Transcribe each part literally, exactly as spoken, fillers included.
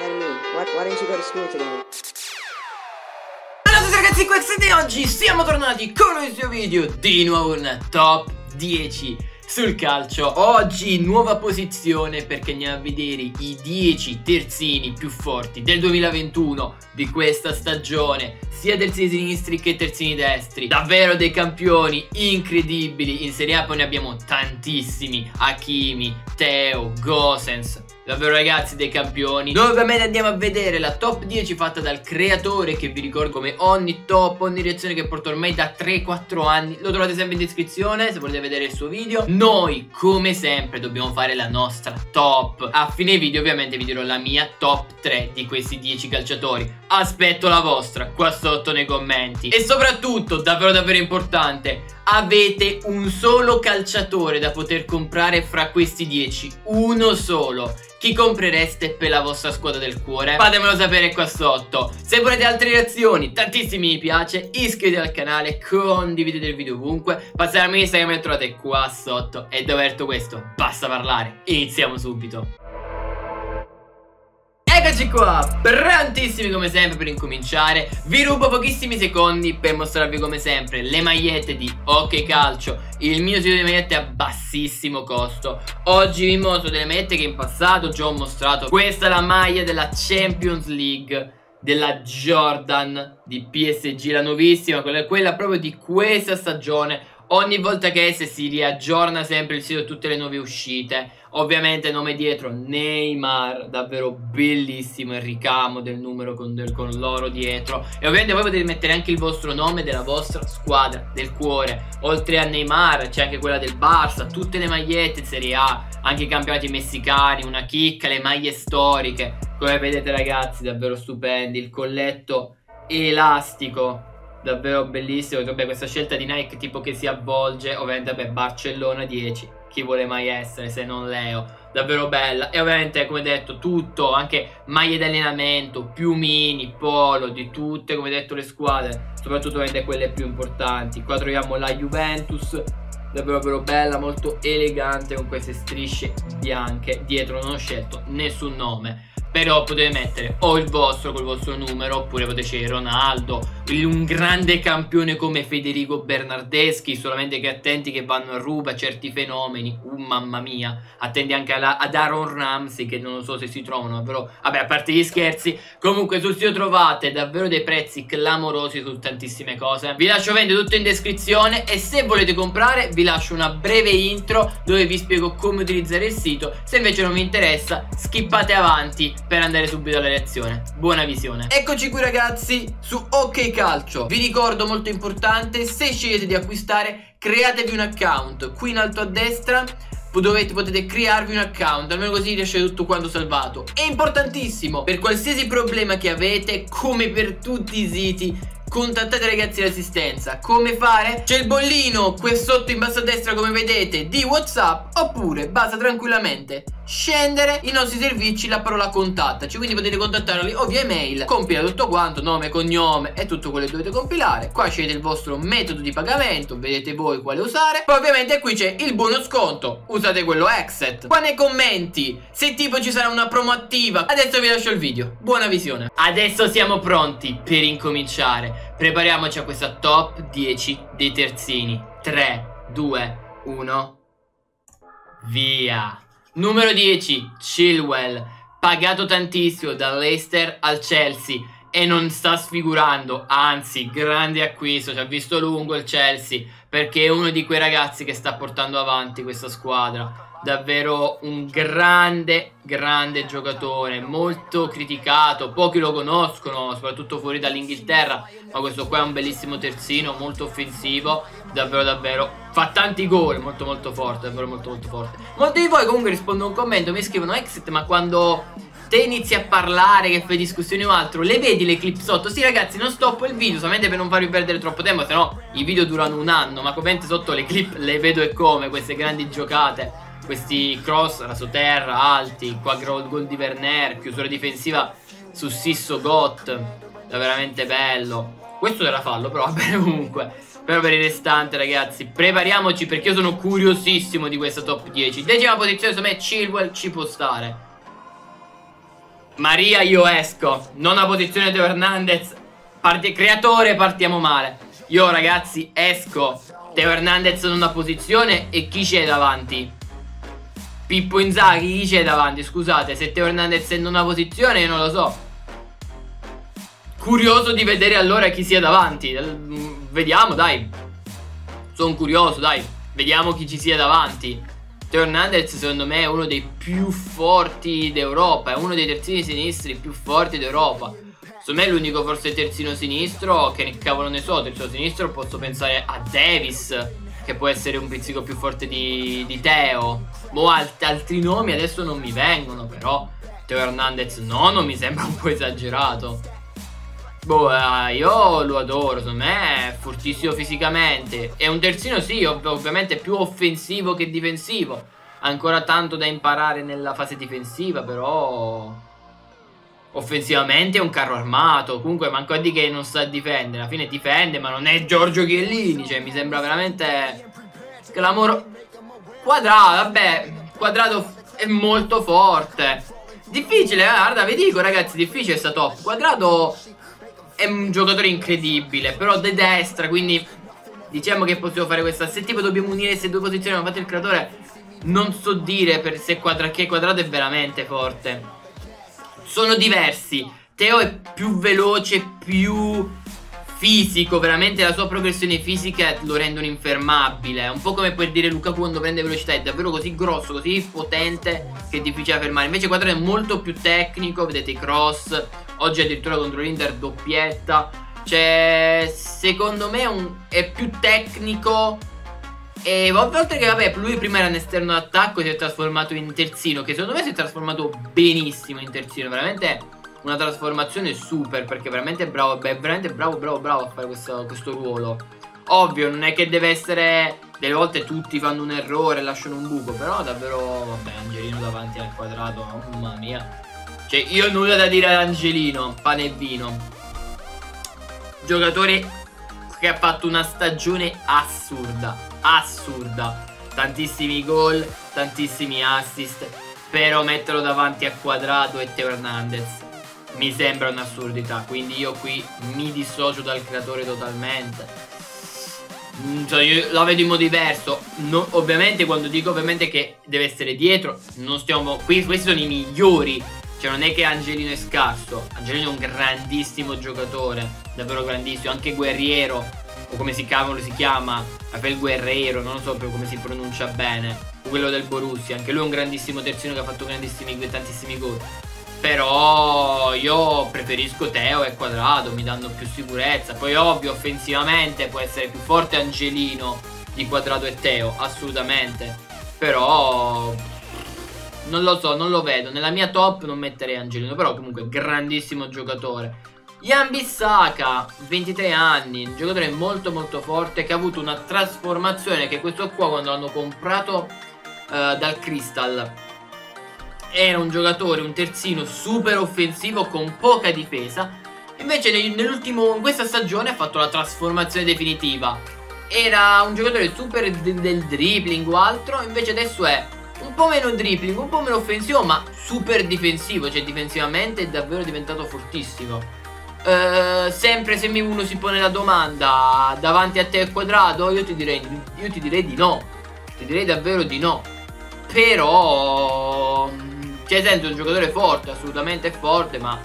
Tell me, why, why didn't you go to school today? Ciao a tutti ragazzi, qui ExSet e oggi siamo tornati con un nuovo video di nuovo un top dieci sul calcio. Oggi nuova posizione perché andiamo a vedere i dieci terzini più forti del duemilaventuno, di questa stagione, sia terzini sinistri che terzini destri. Davvero dei campioni incredibili. In Serie A poi ne abbiamo tantissimi: Hakimi, Théo, Gosens. Davvero ragazzi, dei campioni. Noi ovviamente andiamo a vedere la top dieci fatta dal creatore, che vi ricordo come ogni top, ogni reazione, che porto ormai da tre quattro anni. Lo trovate sempre in descrizione se volete vedere il suo video. Noi come sempre dobbiamo fare la nostra top. A fine video ovviamente vi dirò la mia top tre di questi dieci calciatori. Aspetto la vostra qua sotto nei commenti. E soprattutto, davvero davvero importante, avete un solo calciatore da poter comprare fra questi dieci. Uno solo. Chi comprereste per la vostra squadra del cuore? Fatemelo sapere qua sotto. Se volete altre reazioni, tantissimi mi piace, iscrivetevi al canale, condividete il video ovunque, passate al mio Instagram, lo trovate qua sotto. E dove è tutto questo? Basta parlare. Iniziamo subito. Eccoci qua, prontissimi come sempre per incominciare. Vi rubo pochissimi secondi per mostrarvi come sempre le magliette di Ok Calcio, il mio sito di magliette a bassissimo costo. Oggi vi mostro delle magliette che in passato già ho mostrato. Questa è la maglia della Champions League, della Jordan di P S G, la nuovissima, quella, quella proprio di questa stagione. Ogni volta che esce si riaggiorna sempre il sito, tutte le nuove uscite. Ovviamente nome dietro Neymar, davvero bellissimo il ricamo del numero con, del, con l'oro dietro. E ovviamente voi potete mettere anche il vostro nome della vostra squadra del cuore. Oltre a Neymar c'è anche quella del Barça, tutte le magliette Serie A, anche i campionati messicani, una chicca, le maglie storiche. Come vedete ragazzi, davvero stupendi, il colletto elastico, davvero bellissimo. Vabbè, questa scelta di Nike tipo che si avvolge, ovviamente vabbè, Barcellona dieci, chi vuole mai essere se non Leo, davvero bella. E ovviamente come detto tutto, anche maglie di allenamento, piumini, polo di tutte come detto le squadre, soprattutto ovviamente quelle più importanti. Qua troviamo la Juventus, davvero davvero bella, molto elegante, con queste strisce bianche dietro. Non ho scelto nessun nome, però potete mettere o il vostro col vostro numero, oppure potete scegliere Ronaldo, un grande campione come Federico Bernardeschi. Solamente che attenti che vanno a ruba certi fenomeni, uh, mamma mia. Attenti anche alla, ad Aaron Ramsey, che non so se si trovano, però vabbè, a parte gli scherzi. Comunque sul sito trovate davvero dei prezzi clamorosi su tantissime cose. Vi lascio ovviamente tutto in descrizione, e se volete comprare vi lascio una breve intro dove vi spiego come utilizzare il sito. Se invece non vi interessa, skippate avanti per andare subito alla reazione. Buona visione. Eccoci qui ragazzi su Ok Calcio. Vi ricordo, molto importante, se scegliete di acquistare, createvi un account. Qui in alto a destra dovete, potete crearvi un account, almeno così riesce tutto quanto salvato. È importantissimo, per qualsiasi problema che avete, come per tutti i siti, contattate ragazzi l'assistenza. Come fare? C'è il bollino qui sotto in basso a destra come vedete di WhatsApp, oppure basta tranquillamente scendere i nostri servizi, la parola contattaci, quindi potete contattarli o via email. Compila tutto quanto, nome, cognome e tutto quello che dovete compilare. Qua scegliete il vostro metodo di pagamento, vedete voi quale usare. Poi ovviamente qui c'è il buono sconto, usate quello ExSet. Qua nei commenti se tipo ci sarà una promo attiva. Adesso vi lascio il video, buona visione. Adesso siamo pronti per incominciare. Prepariamoci a questa top dieci dei terzini. Tre, due, uno, via. Numero dieci, Chilwell, pagato tantissimo dall'Leicester al Chelsea e non sta sfigurando, anzi grande acquisto, ci ha visto lungo il Chelsea, perché è uno di quei ragazzi che sta portando avanti questa squadra. Davvero un grande grande giocatore, molto criticato, pochi lo conoscono soprattutto fuori dall'Inghilterra, ma questo qua è un bellissimo terzino, molto offensivo, davvero davvero fa tanti gol, molto molto forte, davvero molto molto forte. Molti di voi comunque rispondono a un commento, mi scrivono: ExSet, ma quando te inizi a parlare, che fai discussioni o altro, le vedi le clip sotto? Sì ragazzi, non stoppo il video solamente per non farvi perdere troppo tempo, se no i video durano un anno, ma commenti sotto le clip le vedo e come, queste grandi giocate, questi cross rasoterra alti, qua gol di Werner, chiusura difensiva su Sissoko, da veramente bello. Questo era fallo, però vabbè, comunque. Però per il restante ragazzi prepariamoci, perché io sono curiosissimo di questa top dieci. Decima posizione, secondo me Chilwell ci può stare. Maria, io esco. Nona posizione Théo Hernández. Parti creatore, partiamo male. Io ragazzi esco. Théo Hernández nona posizione. E chi c'è davanti? Pippo Inzaghi, chi c'è davanti? Scusate, se Théo Hernández è in nona posizione io non lo so. Curioso di vedere allora chi sia davanti. Vediamo, dai. Sono curioso, dai. Vediamo chi ci sia davanti. Théo Hernández secondo me è uno dei più forti d'Europa. È uno dei terzini sinistri più forti d'Europa. Secondo me è l'unico forse terzino sinistro. Che cavolo ne so, terzino sinistro. Posso pensare a Davies, che può essere un pizzico più forte di, di Teo. Boh, alt altri nomi adesso non mi vengono. Però Théo Hernández no, non mi sembra un po' esagerato. Boh, eh, io lo adoro, secondo me è fortissimo fisicamente. È un terzino sì, ov ovviamente più offensivo che difensivo. Ancora tanto da imparare nella fase difensiva, però offensivamente è un carro armato. Comunque manco a di che non sa difendere. Alla fine difende, ma non è Giorgio Chiellini. Cioè mi sembra veramente clamoroso. Cuadrado, vabbè, Cuadrado è molto forte. Difficile, guarda, vi dico ragazzi, difficile è stato. Cuadrado è un giocatore incredibile, però di destra, quindi diciamo che possiamo fare questa. Se tipo dobbiamo unire queste due posizioni, ma fate il creatore, non so dire per se quadra, che Cuadrado è veramente forte. Sono diversi. Théo è più veloce, più fisico, veramente la sua progressione fisica lo rendono infermabile. È un po' come per dire Lukaku quando prende velocità, è davvero così grosso, così potente che è difficile da fermare. Invece Cuadrado è molto più tecnico, vedete i cross. Oggi addirittura contro l'Inter doppietta. Cioè secondo me è, un, è più tecnico. E oltre che vabbè, lui prima era un esterno d'attacco e si è trasformato in terzino, che secondo me si è trasformato benissimo in terzino. Veramente una trasformazione super, perché veramente è bravo, è veramente bravo bravo bravo a fare questo, questo ruolo. Ovvio non è che deve essere, delle volte tutti fanno un errore e lasciano un buco, però davvero vabbè, Angelino davanti al Cuadrado, mamma mia. Cioè io ho nulla da dire ad Angelino, pane e vino. Giocatore che ha fatto una stagione assurda, assurda. Tantissimi gol, tantissimi assist, però metterlo davanti a Cuadrado e Théo Hernández mi sembra un'assurdità. Quindi io qui mi dissocio dal creatore totalmente. Cioè io la vedo in modo diverso. No, ovviamente quando dico ovviamente che deve essere dietro, non stiamo qui, questi sono i migliori. Cioè non è che Angelino è scarso, Angelino è un grandissimo giocatore, davvero grandissimo, anche Guerreiro, o come si chiama, lo si chiama, Rafael Guerreiro, non lo so proprio come si pronuncia bene, quello del Borussia, anche lui è un grandissimo terzino che ha fatto grandissimi, tantissimi gol. Però io preferisco Théo e Cuadrado, mi danno più sicurezza, poi ovvio offensivamente può essere più forte Angelino di Cuadrado e Théo, assolutamente, però non lo so, non lo vedo. Nella mia top non metterei Angelino, però comunque grandissimo giocatore. Wan Bissaka, ventitré anni, un giocatore molto molto forte che ha avuto una trasformazione, che questo qua quando l'hanno comprato eh, dal Crystal era un giocatore, un terzino super offensivo con poca difesa. Invece nell'ultimo, in questa stagione ha fatto la trasformazione definitiva. Era un giocatore super del dribbling o altro, invece adesso è un po' meno dribbling, un po' meno offensivo, ma super difensivo. Cioè difensivamente è davvero diventato fortissimo. uh, Sempre se mi uno si pone la domanda davanti a te al Cuadrado, io ti direi, io ti direi di no. Ti direi davvero di no. Però cioè sento un giocatore forte, assolutamente forte, ma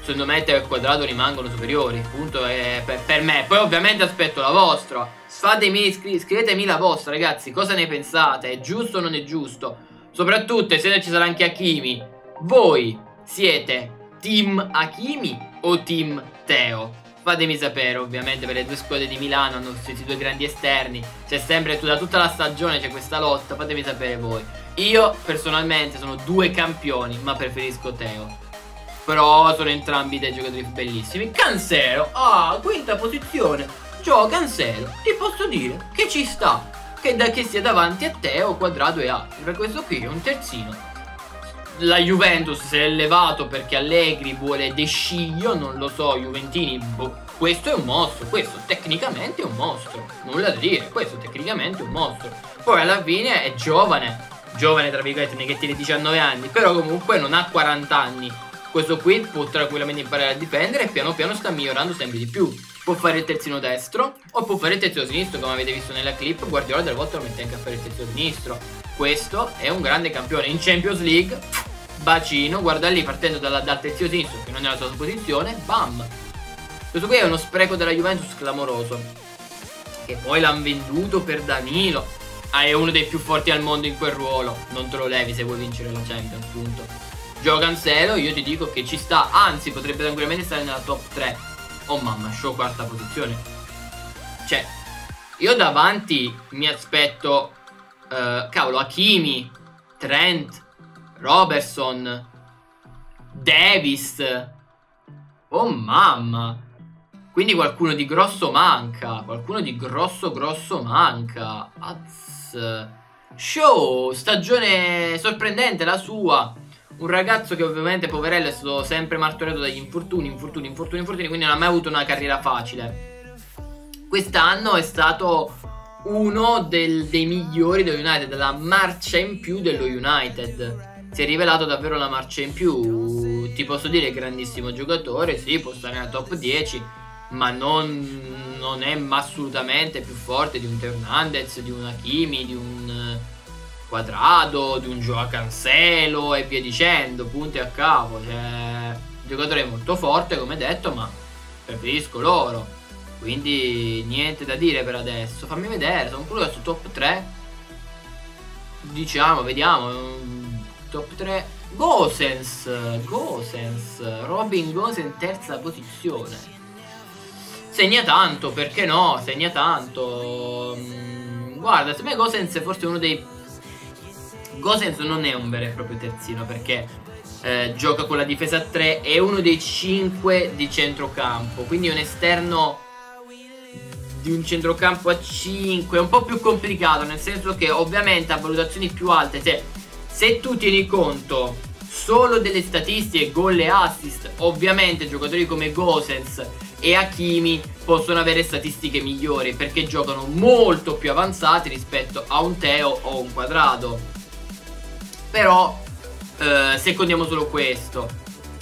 secondo me Teo e Cuadrado rimangono superiori. Punto è per, per me. Poi ovviamente aspetto la vostra. Fatemi, iscri scrivetemi la vostra ragazzi. Cosa ne pensate? È giusto o non è giusto? Soprattutto se ci sarà anche Hakimi. Voi siete team Hakimi o team Teo? Fatemi sapere ovviamente, per le due squadre di Milano hanno questi due grandi esterni. C'è sempre, da tutta la stagione c'è questa lotta. Fatemi sapere voi. Io personalmente sono due campioni, ma preferisco Teo. Però sono entrambi dei giocatori bellissimi. Cancelo, ah, quinta posizione. João Cancelo, ti posso dire che ci sta, che, da, che sia davanti a Teo, Cuadrado e altri. Per questo qui è un terzino. La Juventus se l'è levato perché Allegri vuole Desciglio, non lo so, Juventini, boh, questo è un mostro, questo tecnicamente è un mostro. Nulla da dire, questo tecnicamente è un mostro. Poi alla fine è giovane, giovane tra virgolette, che tiene diciannove anni, però comunque non ha quaranta anni. Questo qui può tranquillamente imparare a difendere e piano piano sta migliorando sempre di più. Può fare il terzino destro o può fare il terzino sinistro, come avete visto nella clip. Guardiola delle volte lo mette anche a fare il terzino sinistro. Questo è un grande campione. In Champions League, bacino, guarda lì, partendo dalla, dal terzino sinistro che non è la sua posizione, bam! Questo qui è uno spreco della Juventus clamoroso, che poi l'hanno venduto per Danilo. Ah, è uno dei più forti al mondo in quel ruolo, non te lo levi se vuoi vincere la Champions, punto. João Cancelo, io ti dico che ci sta, anzi potrebbe tranquillamente stare nella top tre. Oh mamma, show quarta posizione. Cioè, io davanti mi aspetto uh, cavolo, Hakimi, Trent, Robertson, Davies. Oh mamma. Quindi qualcuno di grosso manca. Qualcuno di grosso grosso manca. Az. Show, stagione sorprendente la sua. Un ragazzo che ovviamente, poverello, è stato sempre martoriato dagli infortuni, infortuni, infortuni, infortuni, quindi non ha mai avuto una carriera facile. Quest'anno è stato uno del, dei migliori dello United, della marcia in più dello United. Si è rivelato davvero la marcia in più. Ti posso dire, grandissimo giocatore, sì, può stare nella top dieci, ma non, non è assolutamente più forte di un Théo Hernández, di un Hakimi, di un Cuadrado, di un João Cancelo e via dicendo, punte a capo. Cioè, il giocatore è molto forte, come detto, ma preferisco loro, quindi niente da dire per adesso. Fammi vedere, sono pure su top tre, diciamo, vediamo. Top tre, Gosens, Gosens, Robin Gosens in terza posizione, segna tanto, perché no, segna tanto. Guarda, secondo me Gosens è forse uno dei... Gosens non è un vero e proprio terzino, perché eh, gioca con la difesa a tre, è uno dei cinque di centrocampo, quindi un esterno di un centrocampo a cinque è un po' più complicato, nel senso che ovviamente ha valutazioni più alte. Se, se tu tieni conto solo delle statistiche, gol e assist, ovviamente giocatori come Gosens e Hakimi possono avere statistiche migliori, perché giocano molto più avanzati rispetto a un Théo o un Cuadrado. Però eh, se contiamo solo questo,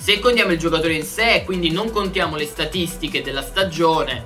se contiamo il giocatore in sé, quindi non contiamo le statistiche della stagione,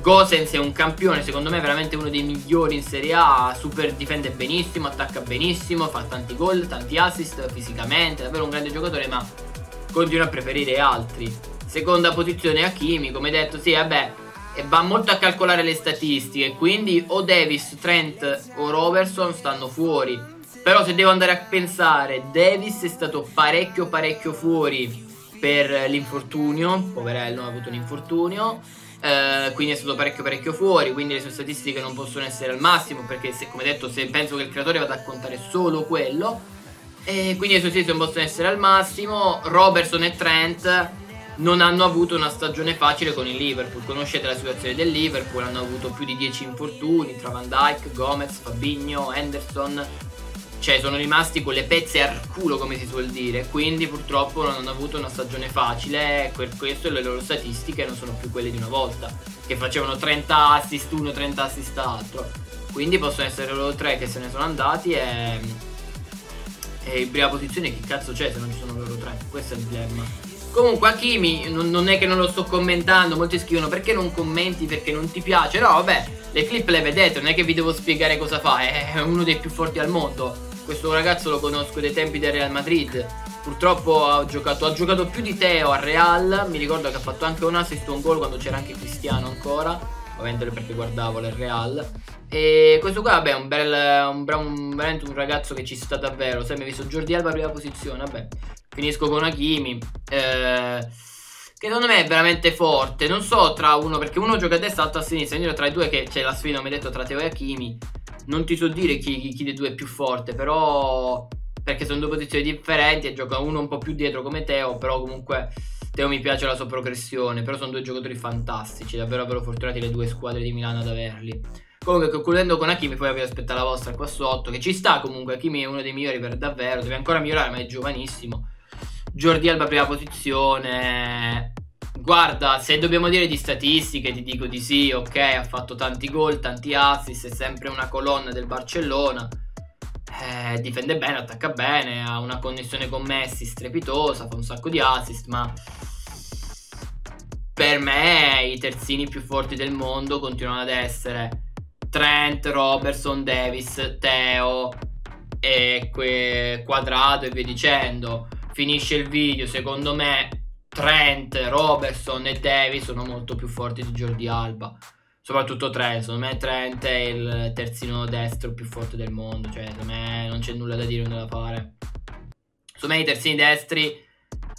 Gosens è un campione, secondo me veramente uno dei migliori in Serie A. Super, difende benissimo, attacca benissimo, fa tanti gol, tanti assist, fisicamente davvero un grande giocatore, ma continua a preferire altri. Seconda posizione Hakimi, come detto, sì, vabbè, e va molto a calcolare le statistiche, quindi o Davies, Trent o Robertson stanno fuori. Però se devo andare a pensare, Davies è stato parecchio parecchio fuori per l'infortunio, poverello, ha avuto un infortunio, eh, quindi è stato parecchio parecchio fuori, quindi le sue statistiche non possono essere al massimo, perché se, come detto, se penso che il creatore vada a contare solo quello, eh, quindi le sue statistiche non possono essere al massimo. Robertson e Trent non hanno avuto una stagione facile con il Liverpool, conoscete la situazione del Liverpool, hanno avuto più di dieci infortuni tra Van Dijk, Gomez, Fabinho, Henderson. Cioè, sono rimasti con le pezze al culo, come si suol dire. Quindi purtroppo non hanno avuto una stagione facile. Per questo le loro statistiche non sono più quelle di una volta, che facevano trenta assist uno, trenta assist altro. Quindi possono essere loro tre che se ne sono andati. E, e in prima posizione che cazzo c'è se non ci sono loro tre? Questo è il dilemma. Comunque Hakimi non, non è che non lo sto commentando. Molti scrivono perché non commenti, perché non ti piace. No vabbè, le clip le vedete, non è che vi devo spiegare cosa fa. È uno dei più forti al mondo. Questo ragazzo lo conosco dai tempi del Real Madrid. Purtroppo ha giocato, ha giocato più di Théo al Real. Mi ricordo che ha fatto anche un assist, un gol, quando c'era anche Cristiano ancora. Ovviamente perché guardavo il Real. E questo qua, vabbè, è un bel, un, un, veramente un ragazzo che ci sta davvero. Sai, mi hai visto Jordi Alba prima posizione. Vabbè, finisco con Hakimi. Eh, che secondo me è veramente forte. Non so tra uno, perché uno gioca a destra, l'altro a sinistra. Quindi tra i due che c'è la sfida, come detto, tra Théo e Hakimi. Non ti so dire chi, chi dei due è più forte, però, perché sono due posizioni differenti e gioca uno un po' più dietro come Théo, però comunque Théo mi piace la sua progressione, però sono due giocatori fantastici, davvero davvero fortunati le due squadre di Milano ad averli. Comunque concludendo con Hakimi, poi vi aspetta la vostra qua sotto, che ci sta comunque, Hakimi è uno dei migliori per davvero, deve ancora migliorare ma è giovanissimo. Jordi Alba prima posizione. Guarda, se dobbiamo dire di statistiche ti dico di sì, ok, ha fatto tanti gol, tanti assist, è sempre una colonna del Barcellona, eh, difende bene, attacca bene, ha una connessione con Messi strepitosa, fa un sacco di assist, ma per me i terzini più forti del mondo continuano ad essere Trent, Robertson, Davies, Théo e Cuadrado e via dicendo. Finisce il video, secondo me Trent, Robertson e Davies sono molto più forti di Jordi Alba, soprattutto Trent. Secondo me Trent è il terzino destro più forte del mondo, cioè secondo me non c'è nulla da dire, nulla da fare. Secondo me i terzini destri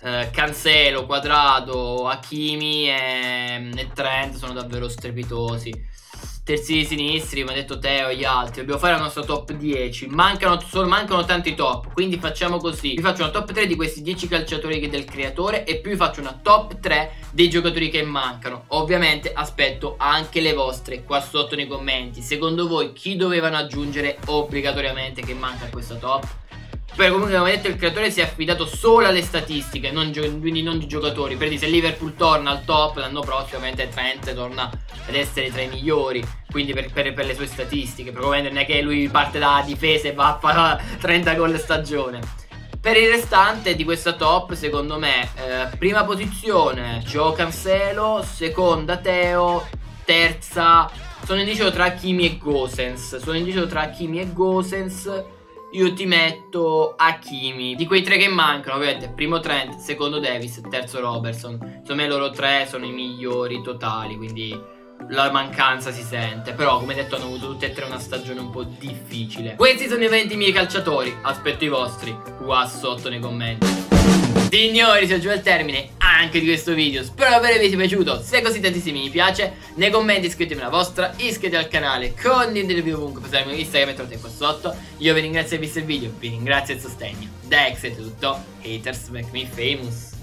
eh, Cancelo, Cuadrado, Hakimi e, e Trent sono davvero strepitosi. Terzini sinistri, come ha detto Théo e gli altri, dobbiamo fare la nostra top dieci. Mancano, solo, mancano tanti top, quindi facciamo così: vi faccio una top tre di questi dieci calciatori del creatore e più vi faccio una top tre dei giocatori che mancano. Ovviamente aspetto anche le vostre qua sotto nei commenti. Secondo voi chi dovevano aggiungere obbligatoriamente che manca a questa top? Però comunque, come detto, il creatore si è affidato solo alle statistiche, non quindi non di giocatori. Per dire, se Liverpool torna al top l'anno prossimo, ovviamente Trent torna ad essere tra i migliori, quindi per, per, per le sue statistiche. Però ovviamente non è che lui parte dalla difesa e va a fare trenta gol a stagione. Per il restante di questa top, secondo me, eh, prima posizione João Cancelo, seconda Théo, terza sono indeciso tra Hakimi e Gosens. Sono indeciso tra Hakimi e Gosens. Io ti metto Hakimi. Di quei tre che mancano, ovviamente, primo Trent, secondo Davies, terzo Robertson. Secondo me loro tre sono i migliori totali, quindi la mancanza si sente. Però, come detto, hanno avuto tutte e tre una stagione un po' difficile. Questi sono i venti miei calciatori. Aspetto i vostri qua sotto nei commenti. Signori, si è giunto al termine anche di questo video. Spero davvero vi sia piaciuto. Se così, tantissimi mi piace. Nei commenti iscrivetevi alla vostra, iscrivetevi al canale, condividetevi ovunque, passate il Instagram e trovate qua sotto. Io vi ringrazio per aver visto il video, vi ringrazio il sostegno. Da ExSet è tutto. Haters make me famous.